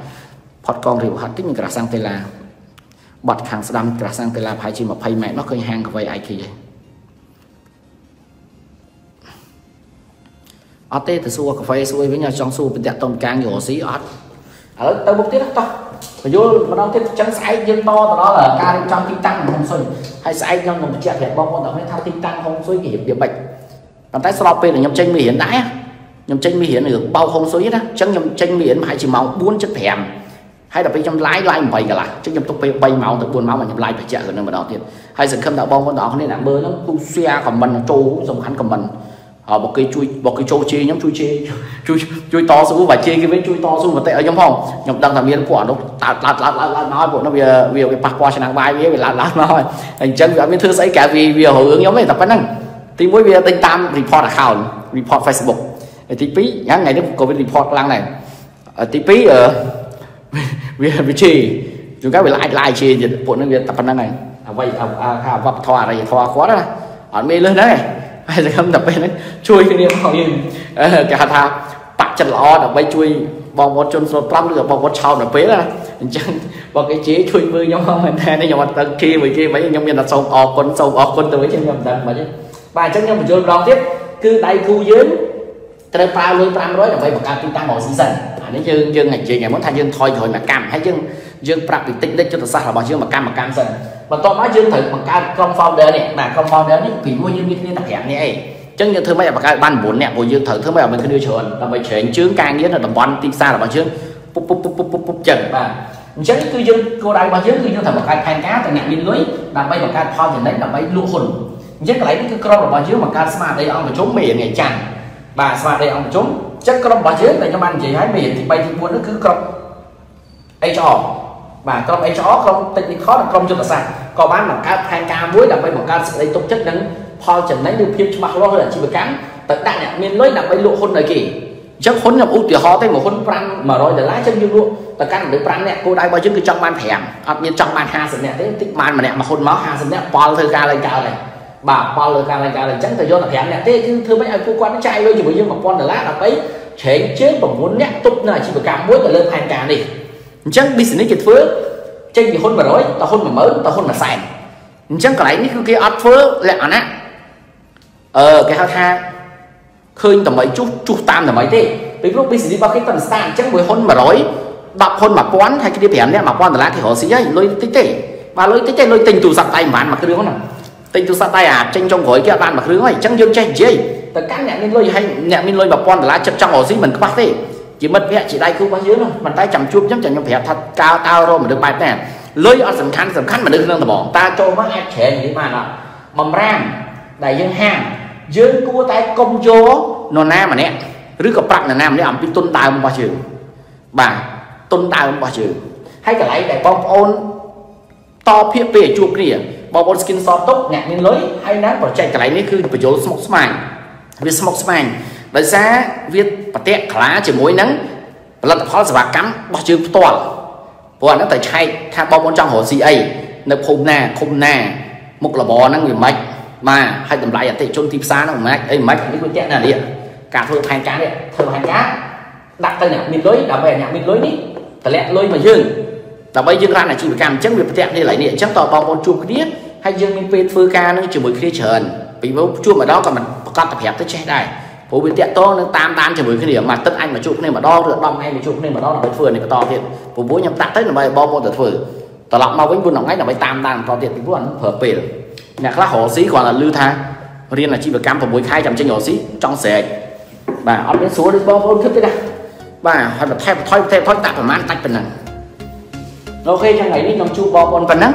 hoặc con rìu hát tích mình cả sang tên là bật hàng sâm cả sang tên là phải chỉ một phay mẹ nó khơi hàng vậy ai kì ở tê từ xua cà phê xuôi với nhau trong xua bên đẹp tôm càng nhỏ xí ở ở tới một tiết đó mà vô mà nó tiết trắng sải dân to từ đó là ca trong tinh tăng không xuôi hay sải trong một chiếc hẹp bom con đó hay thao tinh tăng không xuôi hiểm điểm bệnh còn tại sau là nhầm tranh mi hiện đại nhầm tranh mi hiện được bao không xuôi đó chẳng nhầm tranh mi hiện mà chỉ màu buôn chất thèm hay là bên trong lái lái bảy cả lại chứ nhầm tốc bay bay máu từ buôn máu mà nhầm lái phải chạy rồi nên mà đó tiền hay sự khâm đạo bom con đó nên là mơ nó tu xe còn mình trâu dùng hắn còn mình ở một cái chui một cái trâu chê nhóm chui chê chui chui to xuống và chê cái vết chui to xuống và tệ ở nhóm phòng nhóm đang làm miên của nó tạt tạt tạt tạt nói bộ nó bây giờ bây giờ bị bắt qua trên hàng bay bây giờ bị lạt lạt nói thành chân bị thư giấy cả vì bây giờ hưởng ứng nhóm này tập cái năng thì mỗi bây giờ tinh tam report account report Facebook thì phí nhá ngày đó có cái report lang này thì phí ở bây giờ bị chê chúng các bị lại lại chê bộ nó bây giờ tập cái năng này vậy à à vấp thò này thò khó đó ở mê lên đấy ហើយសង្ឃឹមតែពេលហ្នឹងជួយគ្នាមកយើងគេហៅថាបាក់ចិត្តល្អដើម្បីជួយបងប្អូនជនស្រុតប្រាំឬក៏បងប្អូនឆោតដល់ពេលណាអញ្ចឹងបើគេជេរជួយមើលខ្ញុំហ្នឹងមែនតែខ្ញុំអត់ដឹងគេមួយគេមិនខ្ញុំមានតែសូមអរគុណសូមអរគុណទៅវិញខ្ញុំមិនដឹងមិនទេបាទអញ្ចឹងខ្ញុំបញ្ចូលម្ដងទៀតគឺដៃគូយើងត្រូវប្រើលុយfive hundredដើម្បីបង្កើតទីតាំងរបស់ស៊ីសិនអានេះយើងយើងនិយាយហ្នឹងថាយើងថយក្រោយមកកម្មហើយយើងយើងប្រាប់ពីតិចតិចចិត្តសាស្ត្ររបស់យើងមកកម្មមកកម្មសិនបន្ទាប់មកយើងត្រូវបង្កើតក្រុម founder នេះបាទក្រុម founder នេះពីមួយយើងមានគ្នាតែfiveនាក់ឯងអញ្ចឹងយើងធ្វើម៉េចឲ្យបង្កើតបានnineនាក់ព្រោះយើងត្រូវធ្វើម៉េចឲ្យមានគ្នាច្រើនដើម្បីច្រែងជើងការងារនៅតំបន់ទីផ្សាររបស់យើងពុបពុបពុបពុបពុបចឹងបាទអញ្ចឹងគឺយើងគោលដៅរបស់យើងគឺយើងត្រូវបង្កើតផែនការទាំងអ្នកមានលុយដើម្បីបង្កើតផលចំណេញដើម្បីលក់ហ៊ុនអញ្ចឹងកន្លែងនេះគឺក្រុមរបស់យើងបង្កើតស្មារតីអង្គប្រជុំមេរៀនថ្ងៃច័ន្ទបាទស្មារតីអង្គប្រជុំអញ្ចឹងក្រុមរបស់យើងដែលខ្ញុំបាននិយាយឲ្យមេរៀនទីthreeទីfourនោះគឺក្រុម ếch a rờបាទក្រុម ếch a rờ ក្រុម Technical និងក្រុមយុទ្ធសាស្ត្រក៏បានបង្កើតផែនការមួយដើម្បីបង្កើតសេចក្តីទុកចិត្តនិងផលចំណេញឬភាពច្បាស់លាស់របស់អាជីវកម្មទៅដាក់អ្នកមានលុយដើម្បីលក់ហ៊ុនឲ្យគេអញ្ចឹងហ៊ុនខ្ញុំឧទាហរណ៍ទេមកហ៊ុនfive hundred dollarអញ្ចឹងយើងលក់ទៅកាន់មនុស្សfiveនាក់គោលដៅរបស់យើងគឺចង់បានfiveអត់មានចង់បានfiftyនាក់ទេតិចបានម្នាក់មកហ៊ុនមកfiftyនាក់ប៉លធ្វើការឡើងកើហើយបាទប៉លលើការឡើងកើអញ្ចឹងទៅយកតែfiveនាក់ទេគឺធ្វើមិនឲ្យពួកគាត់ចាយលុយជាមួយយើងone thousand dollarដើម្បីច្រែងជើងnineនាក់ទប់នៅអាជីវកម្មមួយទៅលើផែនការនេះអញ្ចឹង business គេធ្វើចេញពីហ៊ុនone hundredទៅហ៊ុនone thousandទៅហ៊ុនone thousandអញ្ចឹងកន្លែងនេះគឺគេអត់ធ្វើលក្ខណៈអឺគេហៅថាឃើញតម្លៃជុះជុះតាមតម្លៃទេពីព្រោះ business របស់គេតន់ស្តាអញ្ចឹងមួយហ៊ុនone hundred tenហ៊ុនone thousandហើយគ្នាfiveនាក់one thousand dollarគេរកស៊ីហើយលុយតិចទេបាទលុយតិចទេលុយទិញទូរស័ព្ទដៃប្រហែលមួយគ្រឿងហ្នឹងទិញទូរស័ព្ទដៃអាចេញចុងក្រោយគេអត់បានមួយគ្រឿងហើយអញ្ចឹងយើងចេះនិយាយទៅកាន់អ្នកមានលុយហើយអ្នកមានលុយone thousand dollarចិត្តចង់រកស៊ីមិនខ្វះទេជាមិត្តភក្តិជាដៃគូរបស់យើងហ្នឹងមិនតែចាំជួបចឹងចាំខ្ញុំប្រាប់ថាកៅតៅរមមនុស្សបែបណាលុយអត់សំខាន់សំខាន់មនុស្សក្នុងតំបងតើចូលមកអាចច្រែងនិយាយបានអត់បំរាមដែលយើងហាមយើងគួរតែកុំយកនរណាម្នាក់ឬក៏ប្រាក់នរណាម្នាក់អំពីទុនដើមរបស់យើងបាទទុនដើមរបស់យើងហើយកន្លែងដែលបងប្អូនតភាពពេលជួបគ្នាបងប្អូន skin shop ទុកអ្នកមានលុយហើយណាប្រជែកកន្លែងនេះគឺបញ្យលស្មុកស្មាញវាស្មុកស្មាញដោយសារវាប្រតិក្លាជាមួយនឹងផលិតផលសេវាកម្មរបស់យើងផ្ទាល់ព្រោះអានោះតែឆែកថាបងប្អូនចង់រកស៊ីអីនៅភូមិណាឃុំណាមុខរបរហ្នឹងវាមិនបាទហើយតម្លៃអតិជនទីផ្សារហ្នឹងមិនអីមិននេះគឺតែណាលៀកការធ្វើផែនការនេះធ្វើផែនការដាក់ទៅអ្នកមានលុយដើម្បីអ្នកមានលុយនេះតម្លាក់លុយមកយើងដើម្បីយើងរកអាជីវកម្មអញ្ចឹងវាប្រតិក្លានេះឡើយនេះអញ្ចឹងតើបងប្អូនជួបគ្នាហើយយើងមានពេលធ្វើការនឹងជាមួយគ្នាច្រើនពីមកជួបម្ដងក៏មិនប្រកាសតែប្រាប់ទៅចេះដែរព្រោះវាតាក់ទងនឹងតាមដានជាមួយគ្នាមកទឹកអញមកជួបគ្នាម្ដងឬtenថ្ងៃមកជួបគ្នាម្ដងដើម្បីធ្វើនេះបន្តទៀតព្រោះពួកខ្ញុំតាក់ទៅដើម្បីបងប្អូនទៅធ្វើត្រឡប់មកវិញfourថ្ងៃដើម្បីតាមដានបន្តទៀតពីព្រោះអានឹងប្រើពេលអ្នកខ្លះរកស៊ីគាត់ឮថារៀនអាជីវកម្មsixខែចាំចេញរកស៊ីចង់ស្រែកបាទអត់មានស្រួលដូចបងប្អូនគិតទេណាបាទហើយបន្ថែមបន្ថយបន្ថយបន្ថយដាក់ប្រមាណតាច់ប៉ុណ្ណឹងអូខេចឹងថ្ងៃនេះខ្ញុំជួបបងប្អូនប៉ុណ្ណឹង